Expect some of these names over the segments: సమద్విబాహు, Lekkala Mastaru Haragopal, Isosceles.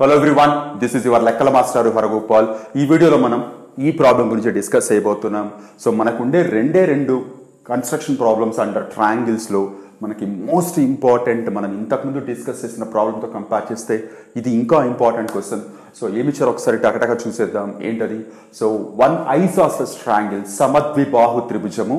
Hello everyone, this is your Lekkala Mastaru Haragopal. Ee video lo manam ee problem gurinchi discuss cheyabothunam. So manakunde rendu construction problems under triangles lo manaki most important manam intakamundu discuss chesina problem tho compare chesthe idi inka important question. So em ichcharu okasari takataka chusedam entadi. So one isosceles triangle samadvibahu tribujamu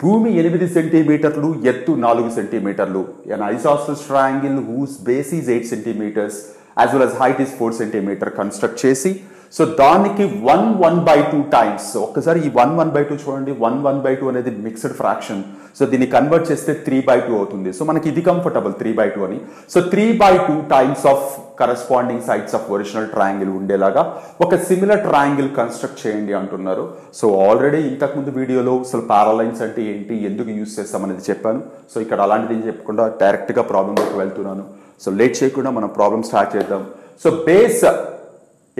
భూమి 8 సెంటీమీటర్లు ఎత్తు 4 సెంటీమీటర్లు an isosceles triangle whose base is 8 centimetres as well as height is 4 centimetre construct చేసి so దానికి 1/2 times. So ఒకసారి ఈ 1/2 చూడండి. 1/2 అనేది మిక్స్డ్ ఫ్రాక్షన్. సో దీన్ని కన్వర్ట్ చేస్తే 3/2 అవుతుంది. సో మనకి ఇది కంఫర్టబుల్ 3/2 అని. So 3/2 times of corresponding sides of original triangle ఉండేలాగా ఒక సిమిలర్ ట్రయాంగిల్ కన్స్ట్రక్ట్ చేయండి అంటున్నారు. సో ఆల్రెడీ ఇంతకుముందు వీడియోలో అసలు పారాలైన్స్ అంటే ఏంటి, ఎందుకు యూజ్ చేస్తామనేది చెప్పాను. సో ఇక్కడ అలాంటిది చెప్పకుండా డైరెక్ట్గా ప్రాబ్లంలోకి వెళ్తున్నాను. సో లేట్ చేయకుండా మనం ప్రాబ్లం స్టార్ట్ చేద్దాం. So base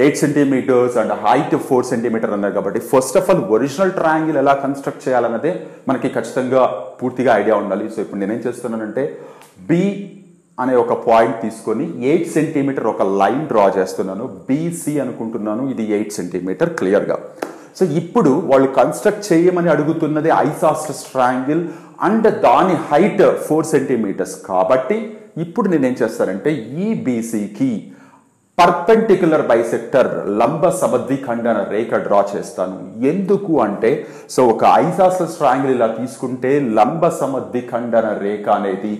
8 centimetres and height 4 centimetre అన్నారు కాబట్టి first of all original triangle ఎలా కన్స్ట్రక్ట్ చేయాలన్నదే మనకి ఖచ్చితంగా పూర్తిగా ఐడియా ఉండాలి. సో ఇప్పుడు నేనేం చేస్తున్నానంటే బి అనే ఒక పాయింట్ తీసుకొని 8 సెంటీమీటర్ ఒక లైన్ డ్రా చేస్తున్నాను. బీసీ అనుకుంటున్నాను, ఇది 8 సెంటీమీటర్ క్లియర్గా. సో ఇప్పుడు వాళ్ళు కన్స్ట్రక్ట్ చేయమని అడుగుతున్నది ఐసాస్టస్ ట్రయాంగిల్ అండ్ దాని హైట్ 4 సెంటీమీటర్స్ కాబట్టి ఇప్పుడు నేనేం చేస్తానంటే ఈ బీసీకి పర్పెండిక్యులర్ బైసెక్టర్ లంబ సమద్విఖండన రేఖ డ్రా చేస్తాను. ఎందుకు అంటే సో ఒక ఐసాస్టస్ ట్రయాంగిల్ ఇలా తీసుకుంటే లంబ సమద్విఖండన రేఖ అనేది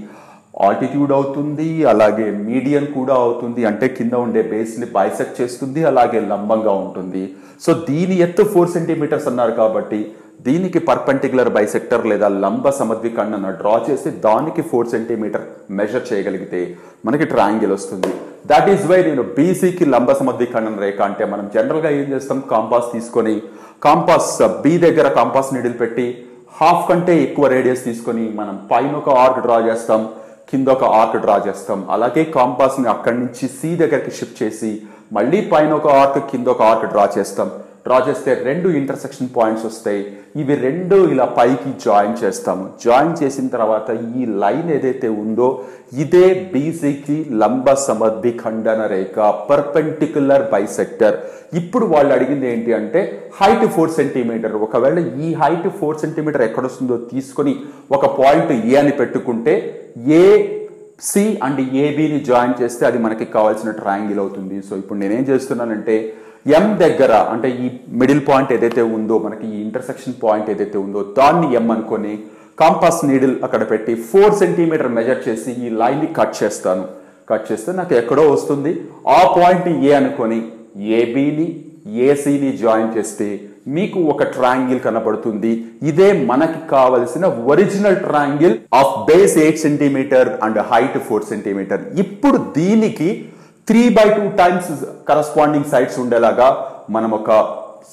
ఆల్టిట్యూడ్ అవుతుంది, అలాగే మీడియన్ కూడా అవుతుంది. అంటే కింద ఉండే బేస్ని బైసెక్ట్ చేస్తుంది, అలాగే లంబంగా ఉంటుంది. సో దీని ఎత్తు 4 సెంటీమీటర్స్ అన్నారు కాబట్టి దీనికి పర్పెండిక్యులర్ బైసెక్టర్ లేదా లంబ సమద్విఖండన డ్రా చేసి దానికి 4 సెంటీమీటర్ మెజర్ చేయగలిగితే మనకి ట్రయాంగిల్ వస్తుంది. దట్ ఈస్ వై నేను బీసీకి లంబ సమద్విఖండన రేఖ అంటే మనం జనరల్గా ఏం చేస్తాం, కాంపాస్ తీసుకొని కాంపాస్ బీ దగ్గర కాంపాస్ నీడిల్ పెట్టి హాఫ్ కంటే ఎక్కువ రేడియస్ తీసుకొని మనం పైన ఒక ఆర్క్ డ్రా చేస్తాం, కింద ఒక ఆర్క్ డ్రా చేస్తాం. అలాగే కాంపాస్ని అక్కడి నుంచి సి దగ్గరికి షిఫ్ట్ చేసి మళ్ళీ పైన ఒక ఆర్క్ కింద ఒక ఆర్క్ డ్రా చేస్తాం. డ్రా చేస్తే 2 ఇంటర్సెక్షన్ పాయింట్స్ వస్తాయి. ఇవి 2 ఇలా పైకి జాయిన్ చేస్తాము. జాయిన్ చేసిన తర్వాత ఈ లైన్ ఏదైతే ఉందో ఇదే బీసీకి లంబ సమద్విఖండన రేఖ పర్పెండిక్యులర్ బైసెక్టర్. ఇప్పుడు వాళ్ళు అడిగింది ఏంటి అంటే హైట్ 4 సెంటీమీటర్. ఒకవేళ ఈ హైట్ 4 సెంటీమీటర్ ఎక్కడొస్తుందో తీసుకొని ఒక పాయింట్ ఏ అని పెట్టుకుంటే ఏ సి అండ్ ఏబిని జాయిన్ చేస్తే అది మనకి కావాల్సిన ట్రయాంగిల్ అవుతుంది. సో ఇప్పుడు నేనేం చేస్తున్నానంటే ఎం దగ్గర అంటే ఈ మిడిల్ పాయింట్ ఏదైతే ఉందో మనకి ఈ ఇంటర్సెక్షన్ పాయింట్ ఏదైతే ఉందో దాన్ని ఎం అనుకొని కాంపాస్ నీడిల్ అక్కడ పెట్టి 4 సెంటీమీటర్ మెజర్ చేసి ఈ లైన్ని కట్ చేస్తాను. కట్ చేస్తే నాకు ఎక్కడో వస్తుంది. ఆ పాయింట్ని ఏ అనుకొని ఏబిని ఏసీని జాయిన్ చేస్తే మీకు ఒక ట్రయాంగిల్ కనబడుతుంది. ఇదే మనకి కావలసిన original triangle of base 8 centimetre and height 4 centimetre. ఇప్పుడు దీనికి 3/2 టైమ్స్ కరస్పాండింగ్ సైడ్స్ ఉండేలాగా మనం ఒక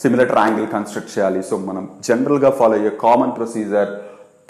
సిమిలర్ ట్రయాంగిల్ కన్స్ట్రక్ట్ చేయాలి. సో మనం జనరల్గా ఫాలో అయ్యే కామన్ ప్రొసీజర్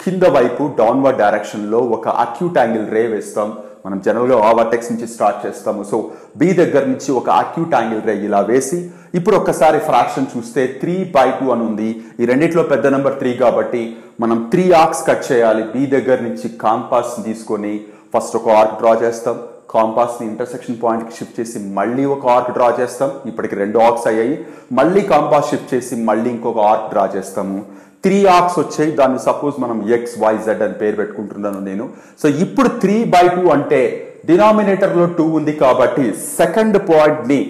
కింద వైపు డౌన్వర్డ్ డైరెక్షన్లో ఒక అక్యూట్ యాంగిల్ రే వేస్తాం. మనం జనరల్గా ఆ వర్టెక్స్ నుంచి స్టార్ట్ చేస్తాము. సో బి దగ్గర నుంచి ఒక అక్యూట్ యాంగిల్ రే ఇలా వేసి ఇప్పుడు ఒక్కసారి ఫ్రాక్షన్ చూస్తే 3/2 అని ఉంది. ఈ రెండిట్లో పెద్ద నెంబర్ 3 కాబట్టి మనం 3 ఆర్క్స్ కట్ చేయాలి. బి దగ్గర నుంచి కాంపాస్ తీసుకొని ఫస్ట్ ఒక ఆర్క్ డ్రా చేస్తాం. కాంపాస్ని ఇంటర్సెక్షన్ పాయింట్కి షిఫ్ట్ చేసి మళ్ళీ ఒక ఆర్క్ డ్రా చేస్తాం. ఇప్పటికి 2 ఆర్క్స్ అయ్యాయి. మళ్ళీ కాంపాస్ షిఫ్ట్ చేసి మళ్ళీ ఇంకొక ఆర్క్ డ్రా చేస్తాము. 3 ఆర్క్స్ వచ్చాయి. దాన్ని సపోజ్ మనం XYZ అని పేరు పెట్టుకుంటున్నాను నేను. సో ఇప్పుడు 3/2 అంటే డినామినేటర్లో 2 ఉంది కాబట్టి సెకండ్ పాయింట్ని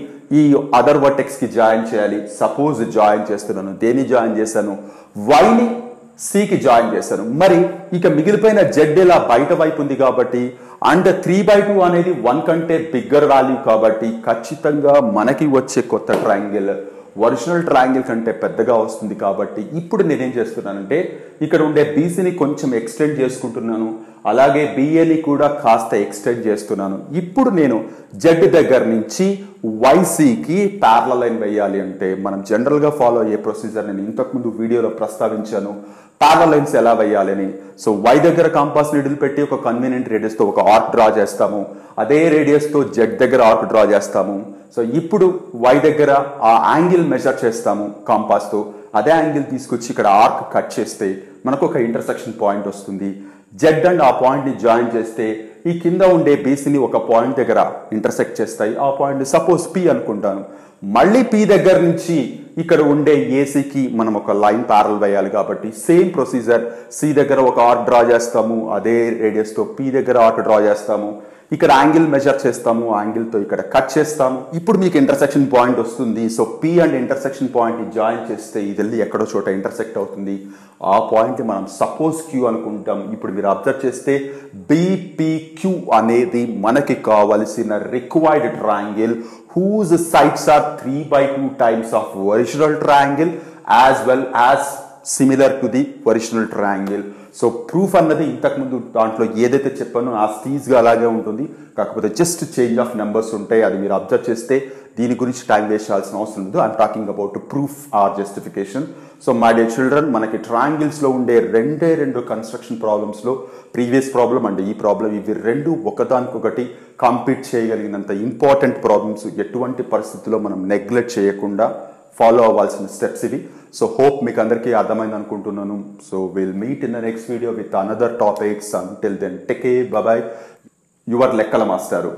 ఈ అదర్ వర్టెక్స్కి జాయిన్ చేయాలి. సపోజ్ జాయిన్ చేస్తున్నాను. దేన్ని జాయిన్ చేశాను? వైని సికి జాయిన్ చేశాను. మరి ఇక మిగిలిపోయిన జెడ్ ఇలా బయట వైపు ఉంది కాబట్టి అండ్ 3/2 అనేది 1 కంటే బిగ్గర్ వాల్యూ కాబట్టి ఖచ్చితంగా మనకి వచ్చే కొత్త ట్రయాంగిల్ ఒరిజినల్ ట్రయాంగిల్ కంటే పెద్దగా వస్తుంది. కాబట్టి ఇప్పుడు నేనేం చేస్తున్నానంటే ఇక్కడ ఉండే బీసీని కొంచెం ఎక్స్టెండ్ చేసుకుంటున్నాను, అలాగే బిఏని కూడా కాస్త ఎక్స్టెండ్ చేస్తున్నాను. ఇప్పుడు నేను జెడ్ దగ్గర నుంచి వైసీకి ప్యారల లైన్ వేయాలి. అంటే మనం జనరల్గా ఫాలో అయ్యే ప్రొసీజర్ నేను ఇంతకుముందు వీడియోలో ప్రస్తావించాను ప్యారల లైన్స్ ఎలా వేయాలని. సో వై దగ్గర కాంపాస్ నీడిల్ పెట్టి ఒక కన్వీనియంట్ రేడియస్తో ఒక ఆర్క్ డ్రా చేస్తాము. అదే రేడియస్తో జెడ్ దగ్గర ఆర్క్ డ్రా చేస్తాము. సో ఇప్పుడు వై దగ్గర ఆ యాంగిల్ మెజర్ చేస్తాము కాంపాస్తో. అదే యాంగిల్ తీసుకొచ్చి ఇక్కడ ఆర్క్ కట్ చేస్తే మనకు ఒక ఇంటర్సెక్షన్ పాయింట్ వస్తుంది. Z and ఆ పాయింట్ ని జాయిన్ చేస్తే ఈ కింద ఉండే బీసీ ని ఒక పాయింట్ దగ్గర ఇంటర్సెక్ట్ చేస్తాయి. ఆ పాయింట్ సపోజ్ P అనుకుంటాను. మళ్ళీ P దగ్గర నుంచి ఇక్కడ ఉండే AC కి మనం ఒక లైన్ పారలల్ వేయాలి కాబట్టి సేమ్ ప్రొసీజర్ C దగ్గర ఒక ఆర్క్ డ్రా చేస్తాము. అదే రేడియస్ తో P దగ్గర ఆర్క్ డ్రా చేస్తాము. ఇక్కడ యాంగిల్ మెజర్ చేస్తాము. యాంగిల్ తో ఇక్కడ కట్ చేస్తాము. ఇప్పుడు మీకు ఇంటర్సెక్షన్ పాయింట్ వస్తుంది. So P and intersection point ని జాయిన్ చేస్తే ఇది వెళ్ళి ఎక్కడో చోట ఇంటర్సెక్ట్ అవుతుంది. ఆ పాయింట్ మనం సపోజ్ Q అనుకుంటాం. ఇప్పుడు మీరు అబ్జర్వ్ చేస్తే BPQ అనేది మనకి కావాల్సిన required triangle whose sides are 3/2 times of original triangle as well as similar to the original triangle. So proof అన్నది ఇంతకుముందు దాంట్లో ఏదైతే చెప్పానో ఆ స్టీజ్గా అలాగే ఉంటుంది, కాకపోతే జస్ట్ చేంజ్ ఆఫ్ నెంబర్స్ ఉంటాయి. అది మీరు అబ్జర్వ్ చేస్తే దీని గురించి టైం వేస్ట్ చేయాల్సిన అవసరం లేదు. I'm talking about proof or justification. So my dear children, మనకి ట్రయాంగిల్స్లో ఉండే రెండు కన్స్ట్రక్షన్ ప్రాబ్లమ్స్లో ప్రీవియస్ ప్రాబ్లం అండ్ ఈ ప్రాబ్లం ఇవి రెండు ఒకదానికొకటి కంపీట్ చేయగలిగినంత ఇంపార్టెంట్ ప్రాబ్లమ్స్. ఎటువంటి పరిస్థితుల్లో మనం నెగ్లెక్ట్ చేయకుండా ఫాలో అవ్వాల్సిన స్టెప్స్ ఇవి. సో హోప్ మీకు అందరికీ అర్థమైంది అనుకుంటున్నాను. So will meet in the next video with another topics. Until then take care, bye bye. Your లెక్కల మాస్టారు.